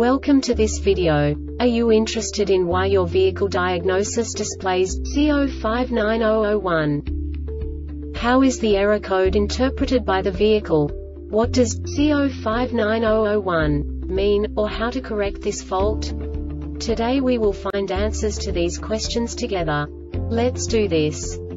Welcome to this video. Are you interested in why your vehicle diagnosis displays C059001? How is the error code interpreted by the vehicle? What does C059001 mean, or how to correct this fault? Today we will find answers to these questions together. Let's do this.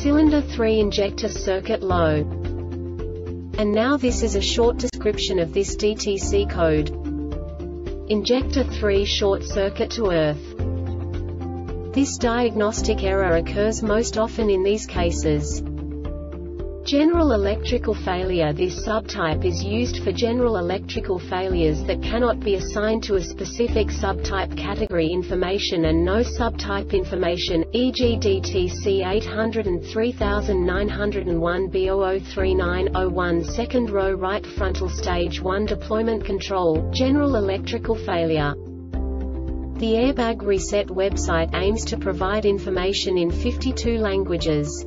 cylinder 3 injector circuit low. And now this is a short description of this DTC code. Injector 3 short circuit to earth. This diagnostic error occurs most often in these cases. General electrical failure. This subtype is used for general electrical failures that cannot be assigned to a specific subtype category information and no subtype information, e.g. DTC 803901 B0039-01 second row right frontal stage 1 deployment control, general electrical failure. The Airbag Reset website aims to provide information in 52 languages.